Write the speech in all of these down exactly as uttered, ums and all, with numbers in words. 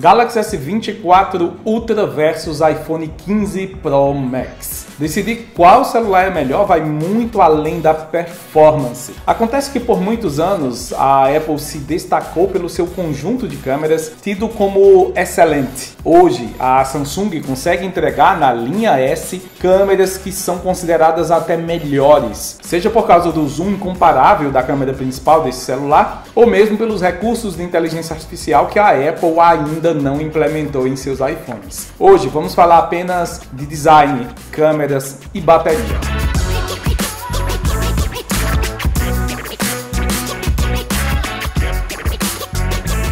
Galaxy S vinte e quatro Ultra versus iPhone quinze Pro Max. Decidir qual celular é melhor vai muito além da performance. Acontece que por muitos anos a Apple se destacou pelo seu conjunto de câmeras tido como excelente. Hoje a Samsung consegue entregar na linha S câmeras que são consideradas até melhores, seja por causa do zoom incomparável da câmera principal desse celular ou mesmo pelos recursos de inteligência artificial que a Apple ainda não implementou em seus iPhones. Hoje vamos falar apenas de design, câmera e bateria.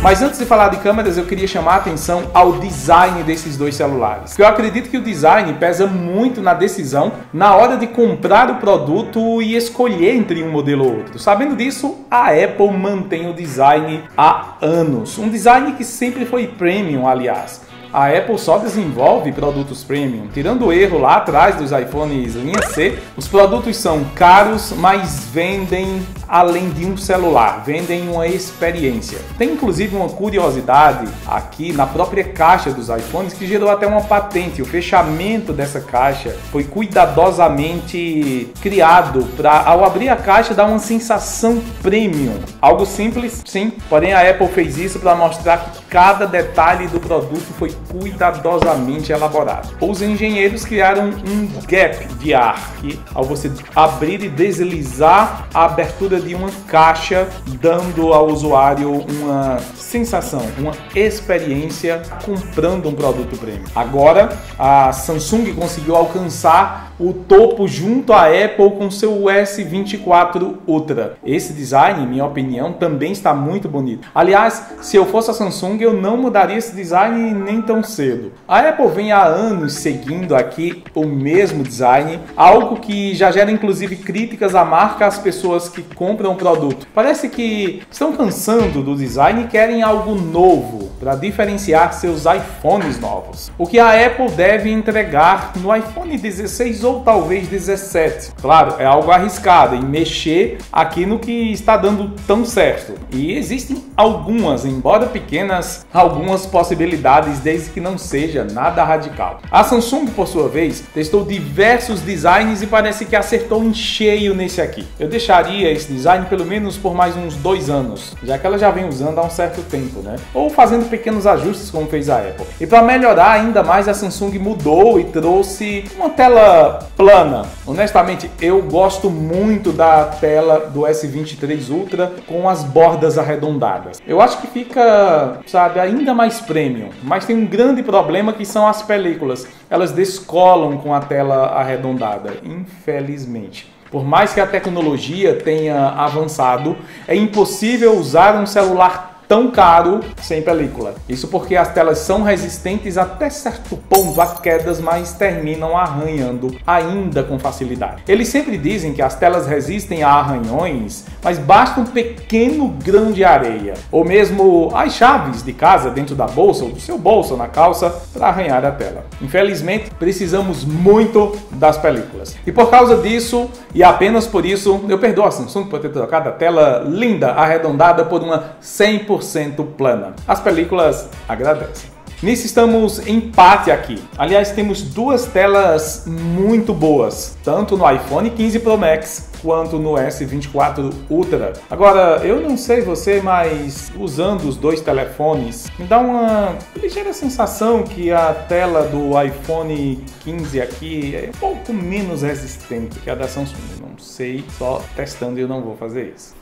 Mas antes de falar de câmeras, eu queria chamar a atenção ao design desses dois celulares. Porque eu acredito que o design pesa muito na decisão na hora de comprar o produto e escolher entre um modelo ou outro. Sabendo disso, a Apple mantém o design há anos. Um design que sempre foi premium, aliás. A Apple só desenvolve produtos premium. Tirando o erro lá atrás dos iPhones linha C, os produtos são caros, mas vendem além de um celular, vendem uma experiência. Tem inclusive uma curiosidade aqui na própria caixa dos iPhones que gerou até uma patente. O fechamento dessa caixa foi cuidadosamente criado para, ao abrir a caixa, dar uma sensação premium. Algo simples, sim, porém a Apple fez isso para mostrar que cada detalhe do produto foi cuidadosamente elaborado. Os engenheiros criaram um gap de ar que, ao você abrir e deslizar a abertura de uma caixa, dando ao usuário uma sensação, uma experiência comprando um produto premium. Agora, a Samsung conseguiu alcançar o topo junto à Apple com seu S vinte e quatro Ultra. Esse design, em minha opinião, também está muito bonito. Aliás, se eu fosse a Samsung, eu não mudaria esse design nem tão cedo. A Apple vem há anos seguindo aqui o mesmo design, algo que já gera inclusive críticas à marca às pessoas que compram o produto. Parece que estão cansando do design e querem algo novo para diferenciar seus iPhones novos. O que a Apple deve entregar no iPhone dezesseis ou talvez dezessete. Claro, é algo arriscado em mexer aqui no que está dando tão certo. E existem algumas, embora pequenas, algumas possibilidades desde que não seja nada radical. A Samsung, por sua vez, testou diversos designs e parece que acertou em cheio nesse aqui. Eu deixaria esse design pelo menos por mais uns dois anos, já que ela já vem usando há um certo tempo, né? Ou fazendo pequenos ajustes como fez a Apple. E para melhorar ainda mais, a Samsung mudou e trouxe uma tela plana. Honestamente, eu gosto muito da tela do S vinte e três Ultra com as bordas arredondadas. Eu acho que fica, sabe, ainda mais premium, mas tem um grande problema que são as películas. Elas descolam com a tela arredondada, infelizmente. Por mais que a tecnologia tenha avançado, é impossível usar um celular tão caro sem película. Isso porque as telas são resistentes até certo ponto a quedas, mas terminam arranhando ainda com facilidade. Eles sempre dizem que as telas resistem a arranhões, mas basta um pequeno grão de areia, ou mesmo as chaves de casa dentro da bolsa, ou do seu bolso ou na calça, para arranhar a tela. Infelizmente, precisamos muito das películas. E por causa disso, e apenas por isso, eu perdoo a Samsung por ter trocado a tela linda, arredondada, por uma cem por cento plana. As películas agradecem. Nisso estamos empate aqui. Aliás, temos duas telas muito boas, tanto no iPhone quinze Pro Max quanto no S vinte e quatro Ultra. Agora, eu não sei você, mas usando os dois telefones, me dá uma ligeira sensação que a tela do iPhone quinze aqui é um pouco menos resistente que a da Samsung. Não sei, só testando eu não vou fazer isso.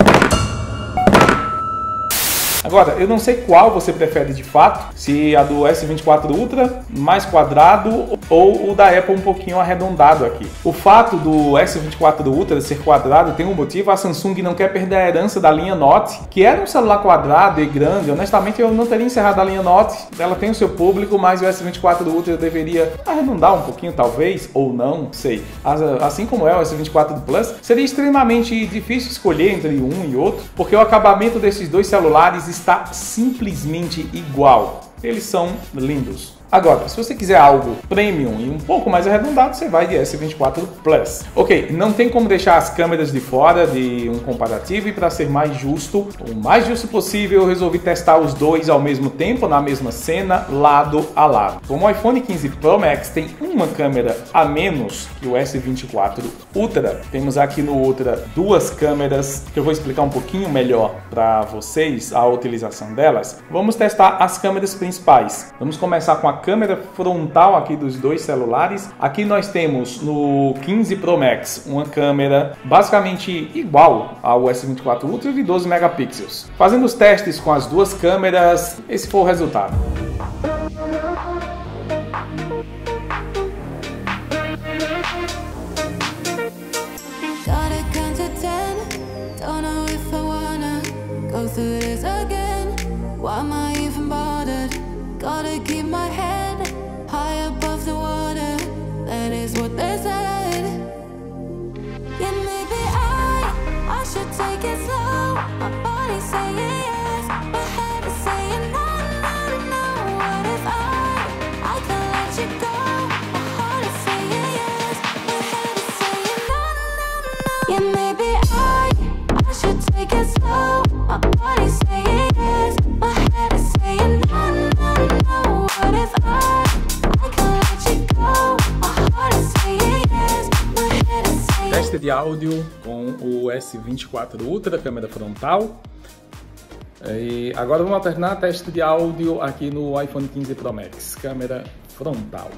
Agora, eu não sei qual você prefere de fato, se a do S vinte e quatro Ultra mais quadrado ou o da Apple um pouquinho arredondado aqui. O fato do S vinte e quatro Ultra ser quadrado tem um motivo: a Samsung não quer perder a herança da linha Note, que era um celular quadrado e grande. Honestamente, eu não teria encerrado a linha Note, ela tem o seu público, mas o S vinte e quatro Ultra deveria arredondar um pouquinho, talvez, ou não, sei. Assim como é o S vinte e quatro Plus, seria extremamente difícil escolher entre um e outro, porque o acabamento desses dois celulares está simplesmente igual. Eles são lindos. Agora, se você quiser algo premium e um pouco mais arredondado, você vai de S vinte e quatro Plus. Ok, não tem como deixar as câmeras de fora de um comparativo, e para ser mais justo, o mais justo possível, eu resolvi testar os dois ao mesmo tempo, na mesma cena, lado a lado. Como o iPhone quinze Pro Max tem uma câmera a menos que o S vinte e quatro Ultra, temos aqui no Ultra duas câmeras, que eu vou explicar um pouquinho melhor para vocês a utilização delas. Vamos testar as câmeras principais. Vamos começar com a câmera frontal aqui dos dois celulares. Aqui nós temos no quinze Pro Max uma câmera basicamente igual ao S vinte e quatro Ultra de doze megapixels. Fazendo os testes com as duas câmeras, esse foi o resultado. Gotta keep my head high above the water. That is what they said. And maybe I, I should take it slow. My body's saying yes, my head is saying no, no, no. What if I, I can let you go? My heart is saying yes, my head is saying no, no, no. And maybe I, I should take it slow. My body's saying yes, my head is saying no, no. Teste de áudio com o S vinte e quatro Ultra, câmera frontal. E agora vamos alternar teste de áudio aqui no iPhone quinze Pro Max, câmera frontal.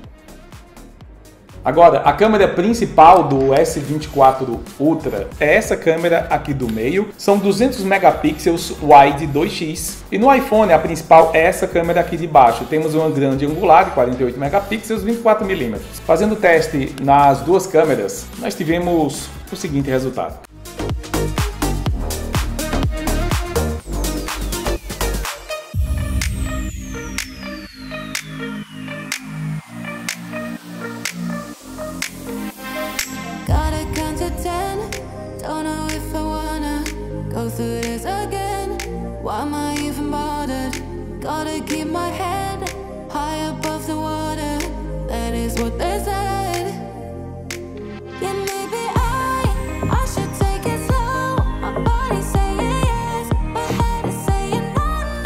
Agora, a câmera principal do S vinte e quatro Ultra é essa câmera aqui do meio, são duzentos megapixels wide dois x. E no iPhone, a principal é essa câmera aqui de baixo, temos uma grande angular de quarenta e oito megapixels, vinte e quatro milímetros. Fazendo o teste nas duas câmeras, nós tivemos o seguinte resultado.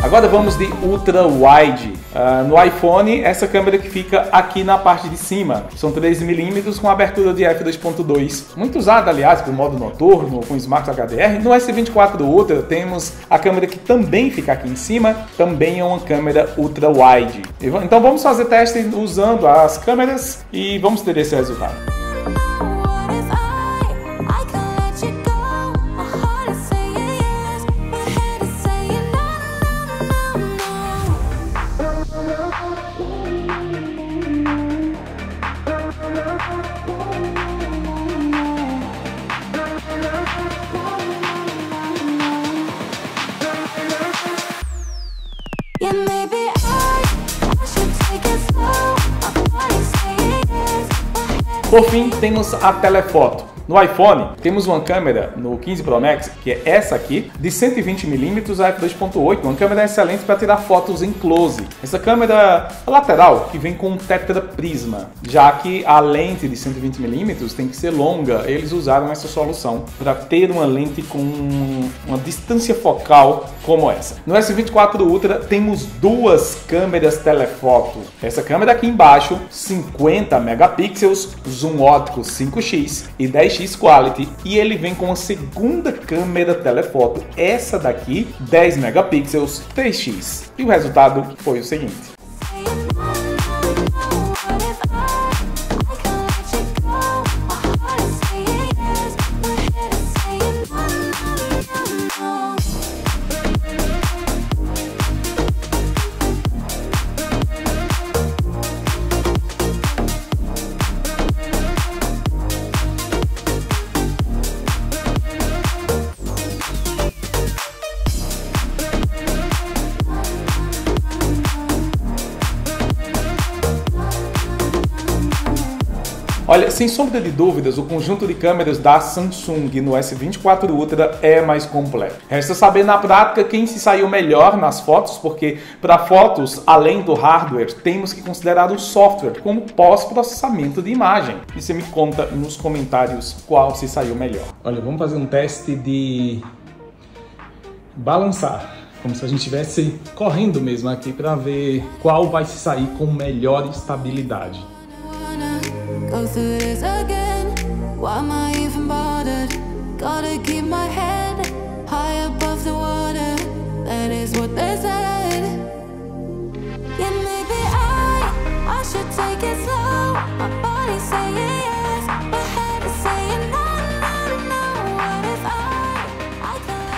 Agora vamos de ultra wide. Uh, no iPhone, essa câmera que fica aqui na parte de cima, são treze milímetros com abertura de f dois ponto dois, muito usada aliás para o modo noturno com Smart H D R. No S vinte e quatro Ultra temos a câmera que também fica aqui em cima, também é uma câmera ultra wide. Então vamos fazer teste usando as câmeras e vamos ter esse resultado. Por fim, temos a telefoto. No iPhone, temos uma câmera no quinze Pro Max, que é essa aqui, de cento e vinte milímetros a f dois ponto oito, uma câmera excelente para tirar fotos em close. Essa câmera lateral, que vem com um tetraprisma, já que a lente de cento e vinte milímetros tem que ser longa, eles usaram essa solução para ter uma lente com uma distância focal como essa. No S vinte e quatro Ultra, temos duas câmeras telefoto. Essa câmera aqui embaixo, cinquenta megapixels, zoom óptico cinco x e dez x Quality, e ele vem com a segunda câmera telefoto, essa daqui, dez megapixels, três x. E o resultado foi o seguinte. Olha, sem sombra de dúvidas, o conjunto de câmeras da Samsung no S vinte e quatro Ultra é mais completo. Resta saber na prática quem se saiu melhor nas fotos, porque para fotos, além do hardware, temos que considerar o software como pós-processamento de imagem. E você me conta nos comentários qual se saiu melhor. Olha, vamos fazer um teste de balançar, como se a gente estivesse correndo mesmo aqui para ver qual vai se sair com melhor estabilidade.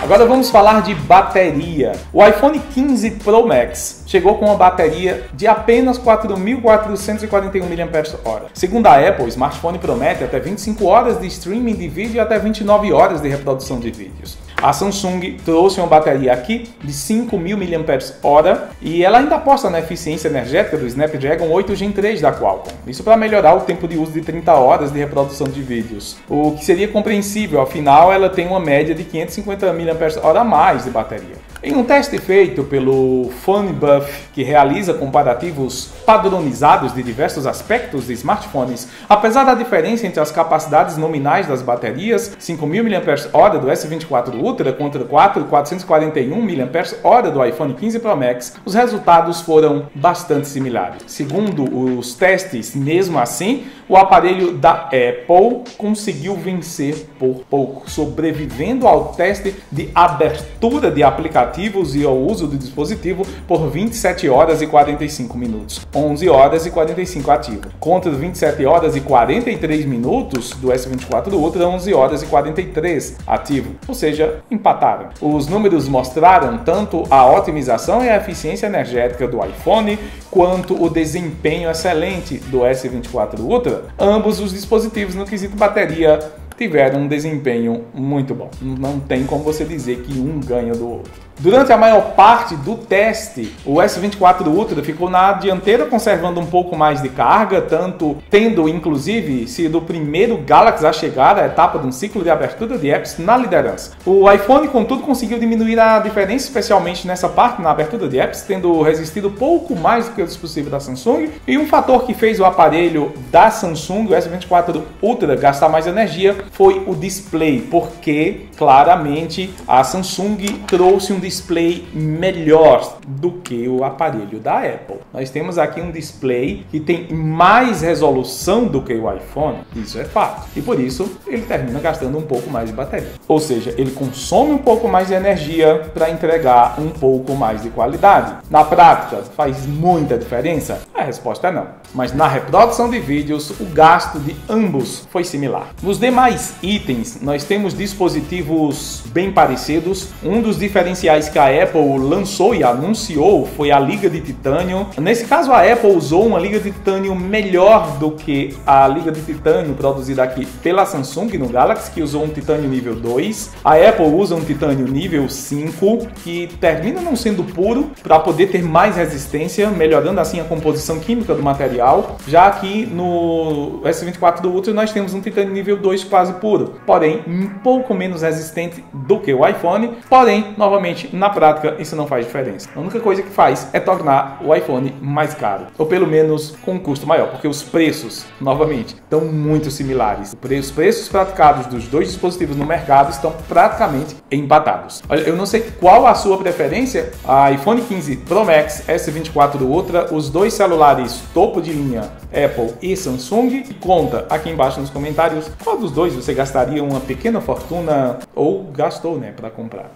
Agora vamos falar de bateria. O iPhone quinze Pro Max chegou com uma bateria de apenas quatro mil quatrocentos e quarenta e um miliampères-hora. Segundo a Apple, o smartphone promete até vinte e cinco horas de streaming de vídeo e até vinte e nove horas de reprodução de vídeos. A Samsung trouxe uma bateria aqui de cinco mil miliampères-hora e ela ainda aposta na eficiência energética do Snapdragon oito Gen três da Qualcomm. Isso para melhorar o tempo de uso de trinta horas de reprodução de vídeos, o que seria compreensível, afinal ela tem uma média de quinhentos e cinquenta miliampères-hora a mais de bateria. Em um teste feito pelo PhoneBuff, que realiza comparativos padronizados de diversos aspectos de smartphones, apesar da diferença entre as capacidades nominais das baterias, cinco mil miliampères-hora do S vinte e quatro Ultra contra quatro mil quatrocentos e quarenta e um miliampères-hora do iPhone quinze Pro Max, os resultados foram bastante similares. Segundo os testes, mesmo assim, o aparelho da Apple conseguiu vencer por pouco, sobrevivendo ao teste de abertura de aplicativos e ao uso do dispositivo por vinte e sete horas e quarenta e cinco minutos, onze horas e quarenta e cinco ativo, contra vinte e sete horas e quarenta e três minutos do S vinte e quatro Ultra, onze horas e quarenta e três ativo, ou seja, empataram. Os números mostraram tanto a otimização e a eficiência energética do iPhone, quanto o desempenho excelente do S vinte e quatro Ultra. Ambos os dispositivos no quesito bateria tiveram um desempenho muito bom. Não tem como você dizer que um ganha do outro. Durante a maior parte do teste, o S vinte e quatro Ultra ficou na dianteira, conservando um pouco mais de carga, tanto tendo inclusive sido o primeiro Galaxy a chegar à etapa de um ciclo de abertura de apps na liderança. O iPhone, contudo, conseguiu diminuir a diferença, especialmente nessa parte, na abertura de apps, tendo resistido pouco mais do que o dispositivo da Samsung, e um fator que fez o aparelho da Samsung, o S vinte e quatro Ultra, gastar mais energia foi o display, porque claramente a Samsung trouxe um display melhor do que o aparelho da Apple. Nós temos aqui um display que tem mais resolução do que o iPhone, isso é fato, e por isso ele termina gastando um pouco mais de bateria, ou seja, ele consome um pouco mais de energia para entregar um pouco mais de qualidade. Na prática, faz muita diferença? A resposta é não, mas na reprodução de vídeos o gasto de ambos foi similar. Nos demais itens, nós temos dispositivos bem parecidos. Um dos diferenciais que a Apple lançou e anunciou foi a liga de titânio. Nesse caso, a Apple usou uma liga de titânio melhor do que a liga de titânio produzida aqui pela Samsung no Galaxy, que usou um titânio nível dois. A Apple usa um titânio nível cinco, que termina não sendo puro, para poder ter mais resistência, melhorando assim a composição química do material. Já aqui no S vinte e quatro do Ultra, nós temos um titânio nível dois quase puro, porém um pouco menos resistente do que o iPhone, porém, novamente, na prática, isso não faz diferença. A única coisa que faz é tornar o iPhone mais caro, ou pelo menos com um custo maior, porque os preços, novamente, estão muito similares. Os preços praticados dos dois dispositivos no mercado estão praticamente empatados. Olha, eu não sei qual a sua preferência, a iPhone quinze Pro Max, S vinte e quatro Ultra, os dois celulares topo de linha Apple e Samsung. Conta aqui embaixo nos comentários qual dos dois você gastaria uma pequena fortuna, ou gastou, né, para comprar.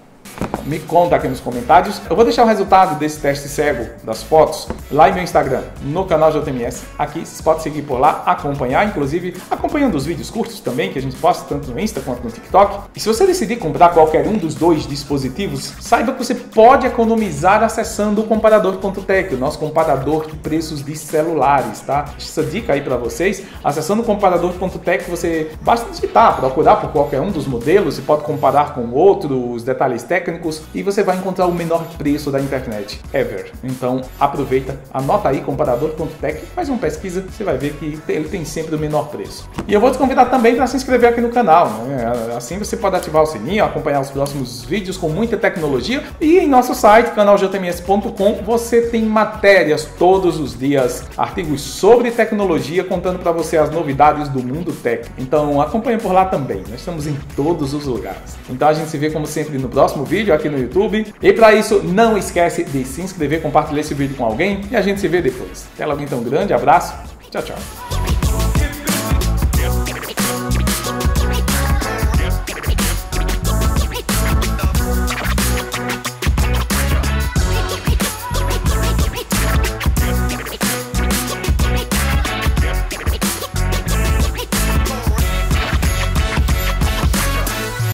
Me conta aqui nos comentários. Eu vou deixar o resultado desse teste cego das fotos lá em meu Instagram, no canal J T M S. Aqui vocês podem seguir por lá, acompanhar, inclusive acompanhando os vídeos curtos também que a gente posta tanto no Insta quanto no TikTok. E se você decidir comprar qualquer um dos dois dispositivos, saiba que você pode economizar acessando o comparador ponto tech, o nosso comparador de preços de celulares, tá? Essa dica aí para vocês, acessando o comparador ponto tech, você basta digitar, procurar por qualquer um dos modelos e pode comparar com outros, os detalhes técnicos. preço e você vai encontrar o menor preço da internet ever. Então aproveita, anota aí comparador ponto tech, faz uma pesquisa, você vai ver que ele tem sempre o menor preço. E eu vou te convidar também para se inscrever aqui no canal, né? Assim você pode ativar o sininho, acompanhar os próximos vídeos com muita tecnologia, e em nosso site canal J T M S ponto com você tem matérias todos os dias, artigos sobre tecnologia contando para você as novidades do mundo tech. Então acompanha por lá também, nós estamos em todos os lugares. Então a gente se vê como sempre no próximo vídeo aqui no YouTube, e para isso não esquece de se inscrever, compartilhar esse vídeo com alguém e a gente se vê depois. Até logo então, grande abraço, tchau, tchau.